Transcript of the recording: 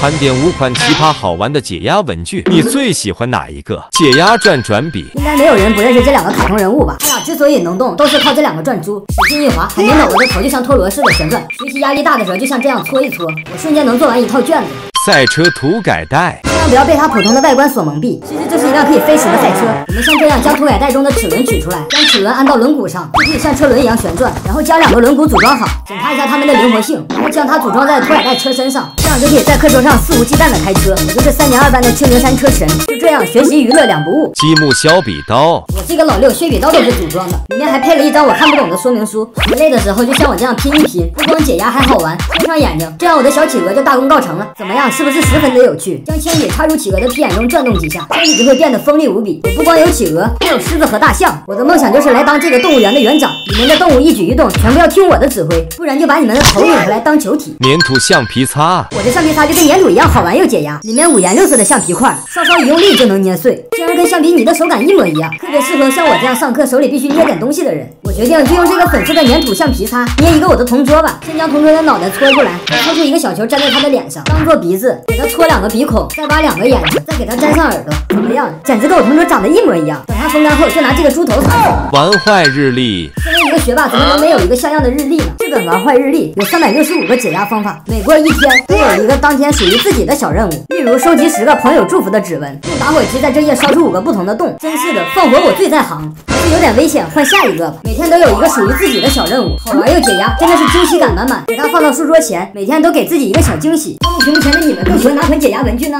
盘点5款奇葩好玩的解压文具，你最喜欢哪一个？解压转转笔，应该没有人不认识这2个卡通人物吧？他俩之所以能动，都是靠这2个转珠，使劲一滑，很多的我的头就像陀螺似的旋转。学习压力大的时候，就像这样搓一搓，我瞬间能做完一套卷子。赛车涂改带，千万不要被它普通的外观所蒙蔽，其实这是一辆可以飞驰的赛车。我们像这样将涂改带中的齿轮取出来，将齿轮安到轮毂上，就可以像车轮一样旋转，然后将2个轮毂组装好，检查一下它们的灵活性，然后将它组装在涂改带车身上，这样就可以在课桌上 肆无忌惮的开车，我就是3年2班的青牛山车神，就这样学习娱乐两不误。积木削笔刀，我这个老六削笔刀都是组装的，里面还配了一张我看不懂的说明书。学累的时候就像我这样拼一拼，不光解压还好玩，闭上眼睛，这样我的小企鹅就大功告成了。怎么样，是不是10分的有趣？将铅笔插入企鹅的屁眼中转动几下，铅笔就会变得锋利无比。我不光有企鹅，还有狮子和大象。我的梦想就是来当这个动物园的园长，你们的动物一举一动全部要听我的指挥，不然就把你们的头拧回来当球体。粘土橡皮擦，我的橡皮擦就跟粘土 一样好玩又解压，里面5颜6色的橡皮块，稍稍一用力就能捏碎，竟然跟橡皮泥的手感一模一样，特别适合像我这样上课手里必须捏点东西的人。我决定就用这个粉色的粘土橡皮擦捏一个我的同桌吧，先将同桌的脑袋搓出来，搓出一个小球粘在他的脸上，当做鼻子，给他搓2个鼻孔，再挖2个眼睛，再给他粘上耳朵，怎么样？简直跟我同桌长得一模一样。等他风干后，就拿这个猪头擦擦。玩坏日历，身为一个学霸，怎么能没有一个像样的日历呢？这本玩坏日历有365个解压方法，每过1天都有一个当天属于 自己的小任务，例如收集10个朋友祝福的指纹，用打火机在这页烧出5个不同的洞。真是的，放火我最在行，还是有点危险，换下一个吧。每天都有一个属于自己的小任务，好玩又解压，真的是惊喜感满满。给它放到书桌前，每天都给自己一个小惊喜。屏幕前的你们更喜欢哪款解压文具呢？